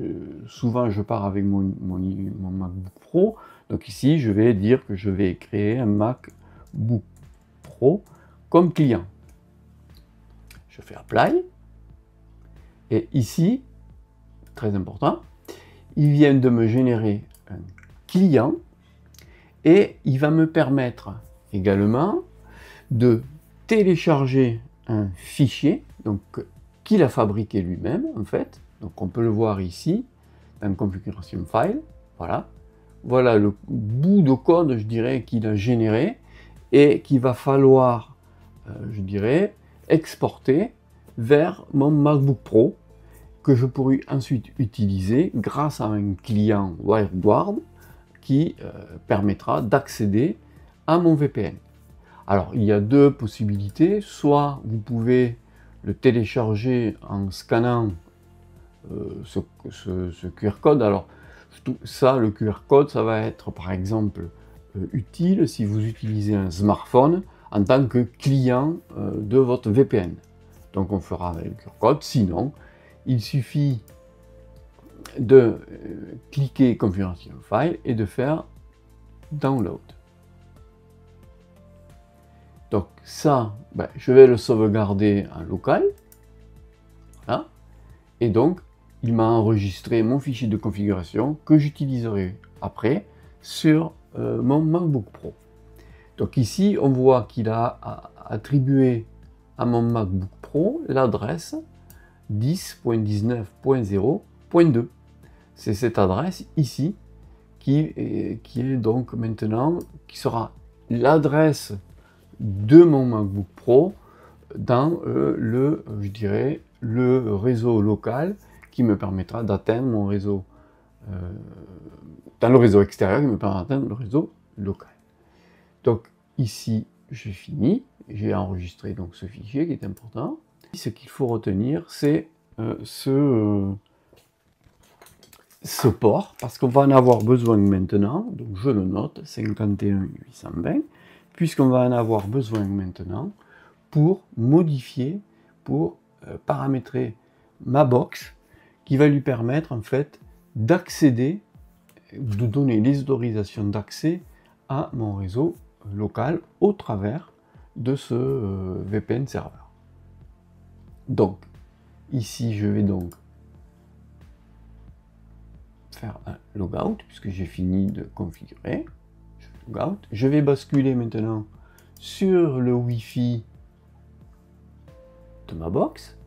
souvent je pars avec mon MacBook Pro, donc ici je vais dire que je vais créer un MacBook Pro comme client. Je fais Apply, et ici, très important, il vient de me générer un client, et il va me permettre également de télécharger un fichier, donc qu'il a fabriqué lui-même, en fait. Donc on peut le voir ici dans Configuration File. Voilà, voilà le bout de code, je dirais, qu'il a généré et qu'il va falloir, je dirais, exporter vers mon MacBook Pro que je pourrai ensuite utiliser grâce à un client WireGuard qui permettra d'accéder à mon VPN. Alors, il y a 2 possibilités. Soit vous pouvez le télécharger en scannant ce QR code. Alors, ça, le QR code, ça va être, par exemple, utile si vous utilisez un smartphone en tant que client de votre VPN. Donc, on fera avec le QR code. Sinon, il suffit de cliquer Configuration File et de faire Download. Donc ça, ben, je vais le sauvegarder en local. Voilà. Et donc, il m'a enregistré mon fichier de configuration que j'utiliserai après sur mon MacBook Pro. Donc ici, on voit qu'il a attribué à mon MacBook Pro l'adresse 10.19.0.2. C'est cette adresse ici qui est donc maintenant, qui sera l'adresse de mon MacBook Pro dans je dirais, le réseau local qui me permettra d'atteindre mon réseau dans le réseau extérieur qui me permettra d'atteindre le réseau local. Donc ici, j'ai fini, j'ai enregistré donc ce fichier qui est important. Ce qu'il faut retenir, c'est ce port, parce qu'on va en avoir besoin maintenant, donc je le note, 51820, puisqu'on va en avoir besoin maintenant pour modifier, pour paramétrer ma box, qui va lui permettre en fait d'accéder, de donner les autorisations d'accès à mon réseau local au travers de ce VPN serveur. Donc ici je vais donc faire un logout puisque j'ai fini de configurer. Je logout. Je vais basculer maintenant sur le Wi-Fi de ma box.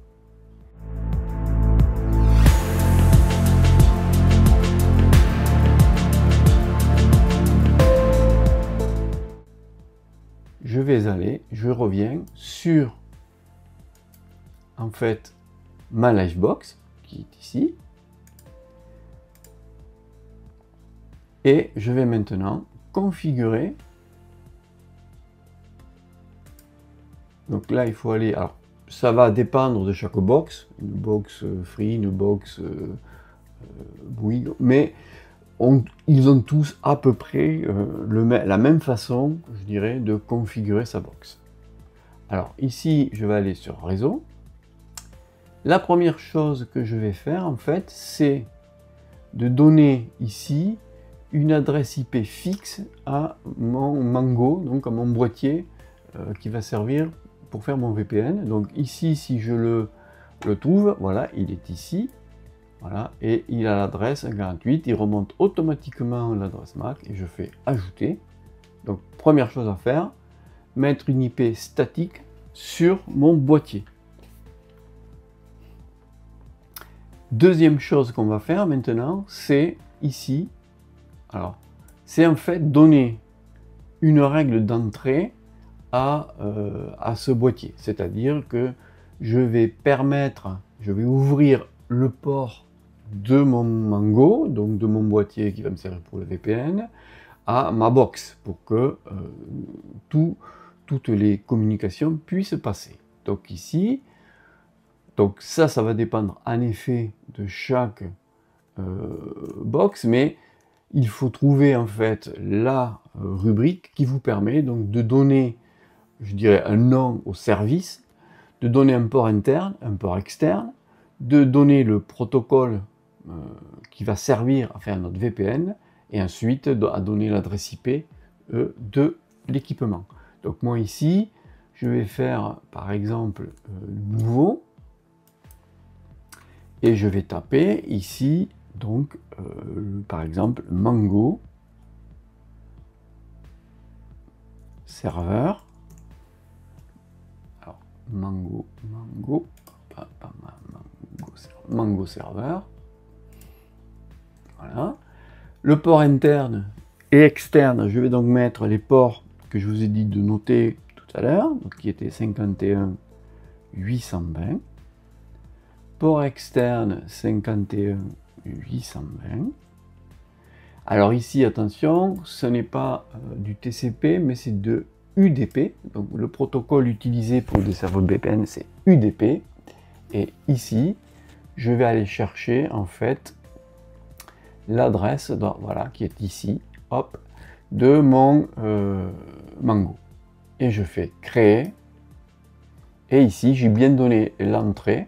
Je vais aller, je reviens sur en fait ma Livebox qui est ici. Et je vais maintenant configurer. Donc là, il faut aller. Alors, ça va dépendre de chaque box. Une box Free, une box Bouygues. Mais ils ont tous à peu près la même façon, je dirais, de configurer sa box. Alors ici, je vais aller sur Réseau. La première chose que je vais faire, en fait, c'est de donner ici une adresse IP fixe à mon Mango, donc à mon boîtier qui va servir pour faire mon VPN. Donc ici, si je le trouve, voilà, il est ici, voilà, et il a l'adresse 148, il remonte automatiquement l'adresse MAC et je fais ajouter. Donc première chose à faire, mettre une IP statique sur mon boîtier. Deuxième chose qu'on va faire maintenant, c'est ici. Alors, c'est en fait donner une règle d'entrée à ce boîtier. C'est-à-dire que je vais permettre, je vais ouvrir le port de mon Mango, donc de mon boîtier qui va me servir pour le VPN, à ma box pour que toutes les communications puissent passer. Donc ici, donc ça va dépendre en effet de chaque box, mais il faut trouver en fait la rubrique qui vous permet donc de donner, je dirais, un nom au service, de donner un port interne, un port externe, de donner le protocole qui va servir à faire notre VPN et ensuite à donner l'adresse IP de l'équipement. Donc moi ici, je vais faire par exemple nouveau et je vais taper ici. Donc, par exemple, Mango serveur. Alors, Mango serveur. Voilà. Le port interne et externe, je vais donc mettre les ports que je vous ai dit de noter tout à l'heure, qui étaient 51820. Port externe 51820. Alors ici, attention, ce n'est pas du TCP, mais c'est de UDP. Donc le protocole utilisé pour des serveurs VPN, c'est UDP. Et ici, je vais aller chercher en fait l'adresse, voilà, qui est ici, hop, de mon Mango. Et je fais créer. Et ici, j'ai bien donné l'entrée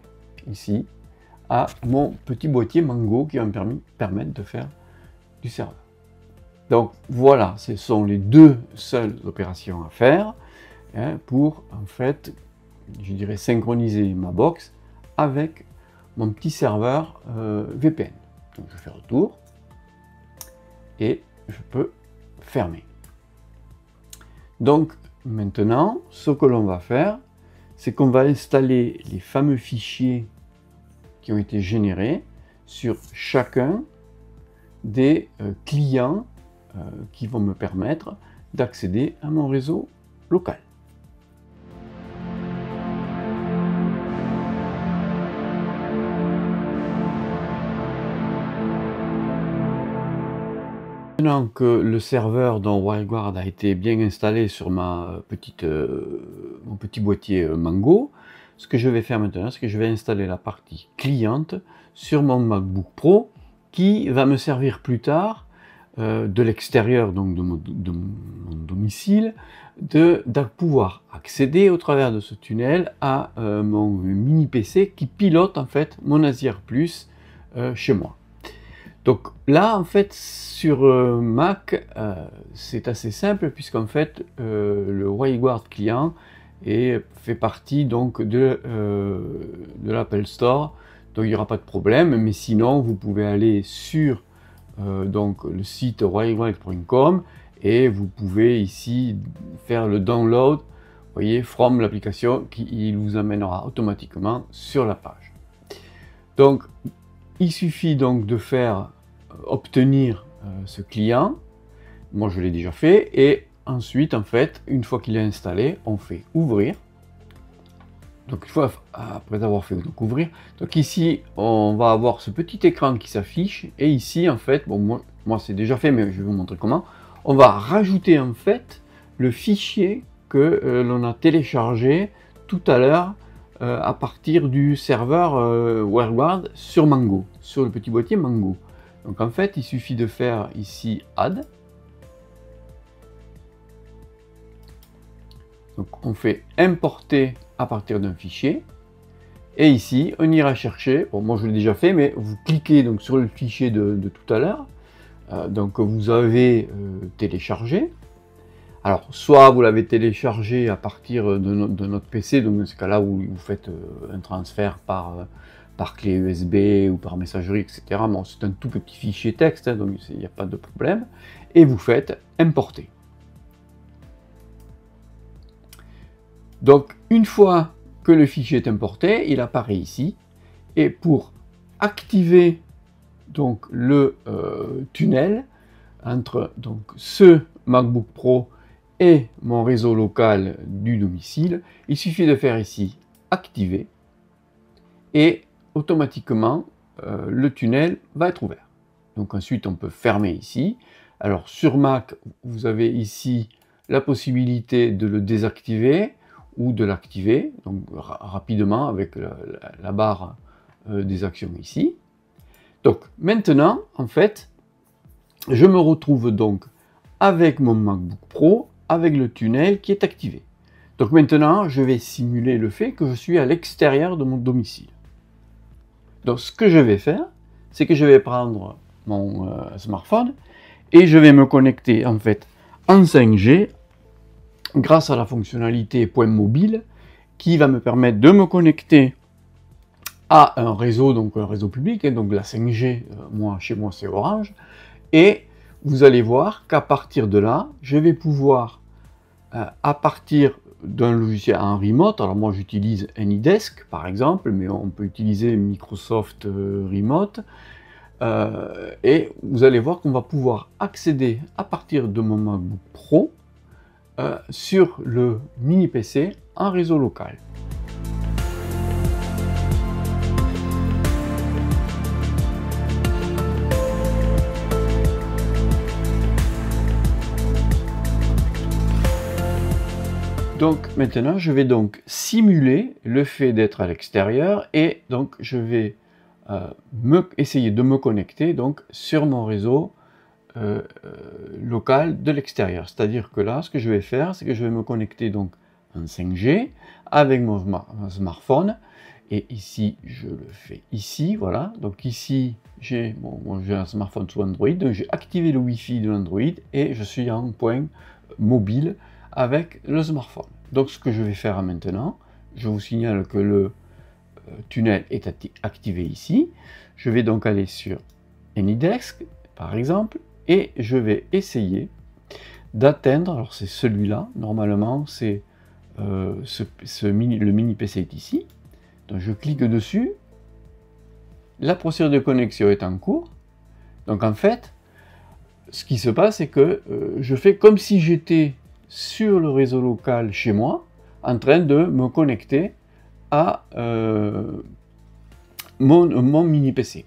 ici à mon petit boîtier Mango qui va me permettre de faire du serveur. Donc voilà, ce sont les deux seules opérations à faire pour en fait, je dirais, synchroniser ma box avec mon petit serveur VPN. Donc je fais retour et je peux fermer. Donc maintenant, ce que l'on va faire, c'est qu'on va installer les fameux fichiers qui ont été générés sur chacun des clients qui vont me permettre d'accéder à mon réseau local. Maintenant que le serveur dont WireGuard a été bien installé sur mon petit boîtier Mango, ce que je vais faire maintenant, c'est que je vais installer la partie cliente sur mon MacBook Pro qui va me servir plus tard de l'extérieur, donc de mon domicile, de pouvoir accéder au travers de ce tunnel à mon mini-PC qui pilote en fait mon ASIAIR Plus chez moi. Donc là, en fait, sur Mac, c'est assez simple puisqu'en fait, le WireGuard client fait partie donc de l'Apple Store. Donc il n'y aura pas de problème, mais sinon, vous pouvez aller sur donc, le site wireguard.com et vous pouvez ici faire le download, voyez, from l'application qui vous amènera automatiquement sur la page. Donc, il suffit donc de faire obtenir ce client. Moi, je l'ai déjà fait. Et ensuite, en fait, une fois qu'il est installé, on fait ouvrir. Donc, une fois après avoir fait donc, ouvrir, donc ici, on va avoir ce petit écran qui s'affiche. Et ici, en fait, bon, moi c'est déjà fait, mais je vais vous montrer comment. On va rajouter en fait le fichier que l'on a téléchargé tout à l'heure à partir du serveur WireGuard sur Mango, sur le petit boîtier Mango. Donc en fait, il suffit de faire ici Add. Donc on fait importer à partir d'un fichier. Et ici, on ira chercher, bon moi je l'ai déjà fait, mais vous cliquez donc sur le fichier de tout à l'heure, donc vous avez téléchargé. Alors, soit vous l'avez téléchargé à partir de notre PC, donc dans ce cas-là, vous faites un transfert par clé USB ou par messagerie, etc. Bon, c'est un tout petit fichier texte, hein, donc il n'y a pas de problème. Et vous faites importer. Donc, une fois que le fichier est importé, il apparaît ici. Et pour activer donc, le tunnel entre donc, ce MacBook Pro et mon réseau local du domicile, il suffit de faire ici activer et automatiquement le tunnel va être ouvert. Donc ensuite on peut fermer ici. Alors sur Mac vous avez ici la possibilité de le désactiver ou de l'activer donc rapidement avec la barre des actions ici. Donc maintenant en fait je me retrouve donc avec mon MacBook Pro avec le tunnel qui est activé. Donc maintenant, je vais simuler le fait que je suis à l'extérieur de mon domicile. Donc ce que je vais faire, c'est que je vais prendre mon smartphone et je vais me connecter en fait en 5G grâce à la fonctionnalité point mobile qui va me permettre de me connecter à un réseau, donc un réseau public, et donc la 5G, moi chez moi c'est Orange, et vous allez voir qu'à partir de là, je vais pouvoir, à partir d'un logiciel en remote, alors moi j'utilise AnyDesk par exemple, mais on peut utiliser Microsoft Remote, et vous allez voir qu'on va pouvoir accéder à partir de mon MacBook Pro sur le mini-PC en réseau local. Donc maintenant, je vais donc simuler le fait d'être à l'extérieur et donc je vais essayer de me connecter donc sur mon réseau local de l'extérieur. C'est-à-dire que là, ce que je vais faire, c'est que je vais me connecter donc en 5G avec mon smartphone et ici, je le fais ici, voilà. Donc ici, j'ai un smartphone sous Android, donc j'ai activé le Wi-Fi de l'Android et je suis en point mobile avec le smartphone. Donc ce que je vais faire maintenant, je vous signale que le tunnel est activé ici. Je vais donc aller sur AnyDesk par exemple et je vais essayer d'atteindre, alors c'est celui-là, normalement c'est le mini PC est ici. Donc je clique dessus, la procédure de connexion est en cours. Donc en fait, ce qui se passe c'est que je fais comme si j'étais sur le réseau local chez moi, en train de me connecter à mon mini PC.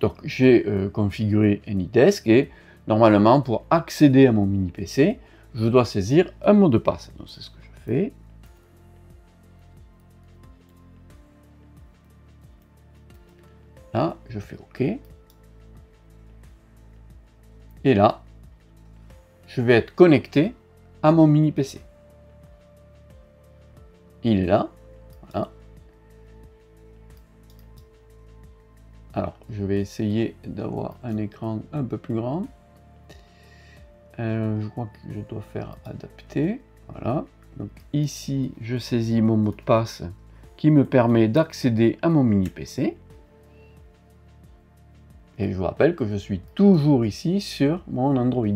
Donc j'ai configuré AnyDesk et Normalement, pour accéder à mon mini PC, je dois saisir un mot de passe. Donc c'est ce que je fais. Là, je fais OK. Et là, je vais être connecté à mon mini PC. Il est là. Voilà. Alors, je vais essayer d'avoir un écran un peu plus grand. Je crois que je dois faire adapter. Voilà. Donc ici, je saisis mon mot de passe qui me permet d'accéder à mon mini PC. Et je vous rappelle que je suis toujours ici sur mon Android.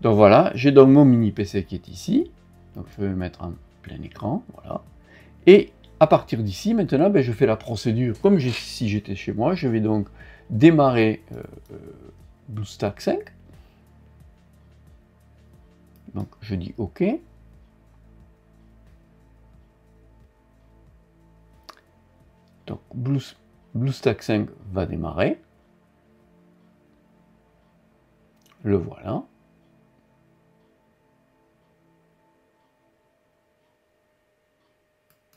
Donc voilà, j'ai donc mon mini PC qui est ici. Donc je vais mettre en plein écran, voilà. Et à partir d'ici, maintenant, ben, je fais la procédure comme si j'étais chez moi. Je vais donc démarrer BlueStacks 5. Donc je dis OK. Donc BlueStacks 5 va démarrer. Le voilà.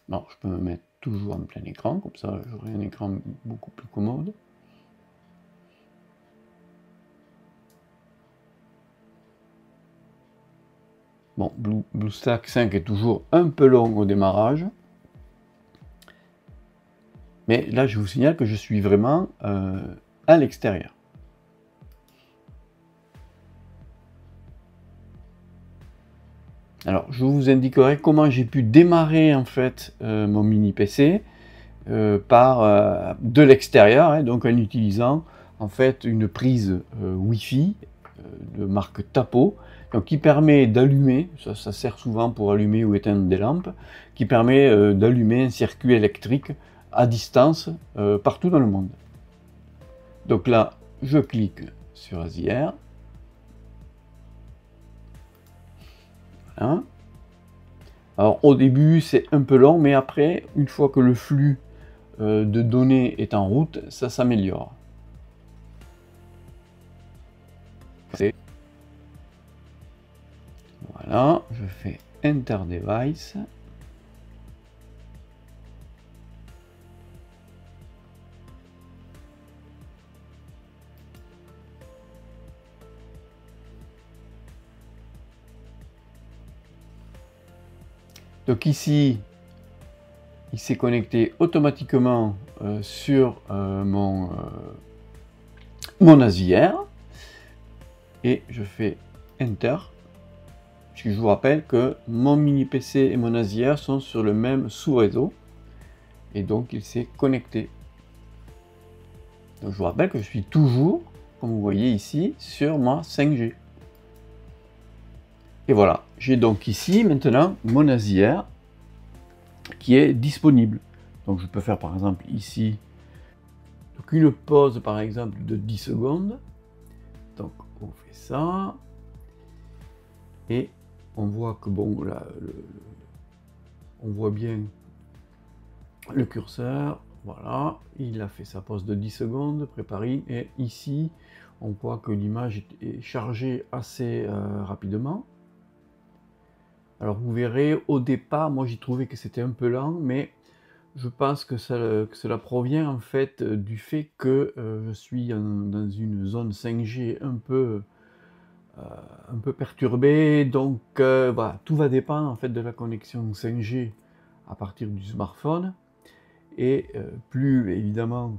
Alors, je peux me mettre toujours en plein écran, comme ça j'aurai un écran beaucoup plus commode. Bon, BlueStacks 5 est toujours un peu long au démarrage. Mais là, je vous signale que je suis vraiment à l'extérieur. Alors, je vous indiquerai comment j'ai pu démarrer en fait mon mini PC de l'extérieur, hein, donc en utilisant en fait une prise Wi-Fi de marque Tapo, donc qui permet d'allumer, ça sert souvent pour allumer ou éteindre des lampes, qui permet d'allumer un circuit électrique à distance partout dans le monde. Donc là, je clique sur ASIAIR. Hein? Alors au début c'est un peu long, mais après, une fois que le flux de données est en route, ça s'améliore. Voilà, je fais Enter Device. Donc ici, il s'est connecté automatiquement sur mon ASIAIR. Et je fais Enter. Parce que je vous rappelle que mon mini PC et mon ASIAIR sont sur le même sous-réseau. Et donc il s'est connecté. Donc je vous rappelle que je suis toujours, comme vous voyez ici, sur ma 5G. Et voilà, j'ai donc ici maintenant mon ASIAIR qui est disponible. Donc je peux faire par exemple ici donc une pause par exemple de 10 secondes. Donc on fait ça. Et on voit que bon là, on voit bien le curseur. Voilà, il a fait sa pause de 10 secondes, préparé. Et ici, on voit que l'image est chargée assez rapidement. Alors vous verrez, au départ, moi j'ai trouvé que c'était un peu lent, mais je pense que cela provient en fait du fait que je suis dans une zone 5G un peu perturbée, donc voilà, tout va dépendre en fait de la connexion 5G à partir du smartphone, et plus évidemment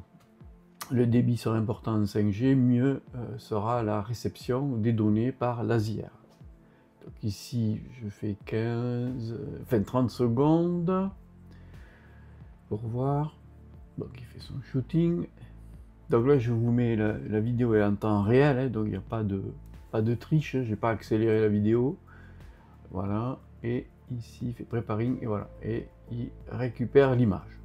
le débit sera important en 5G, mieux sera la réception des données par l'ASIAIR. Donc ici, je fais 30 secondes. Au revoir. Donc il fait son shooting. Donc là, je vous mets la vidéo est en temps réel, hein, donc il n'y a pas de triche. Hein, j'ai pas accéléré la vidéo. Voilà. Et ici, il fait preparing et voilà. Et il récupère l'image.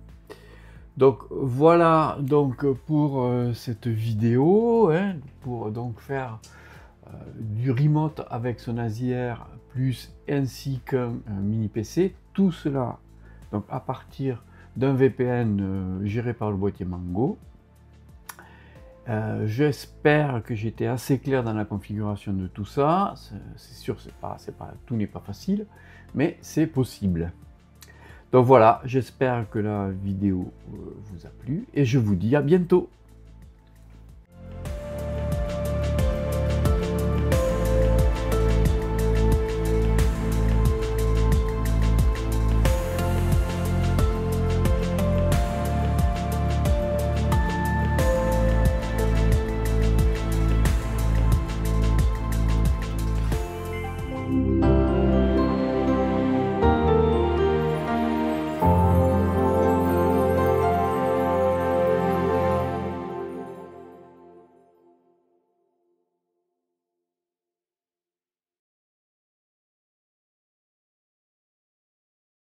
Donc voilà. Donc pour cette vidéo, hein, pour donc faire du remote avec son ASIAIR Plus ainsi qu'un mini PC, tout cela donc à partir d'un VPN géré par le boîtier Mango. J'espère que j'étais assez clair dans la configuration de tout ça. C'est sûr, tout n'est pas facile, mais c'est possible. Donc voilà, j'espère que la vidéo vous a plu et je vous dis à bientôt.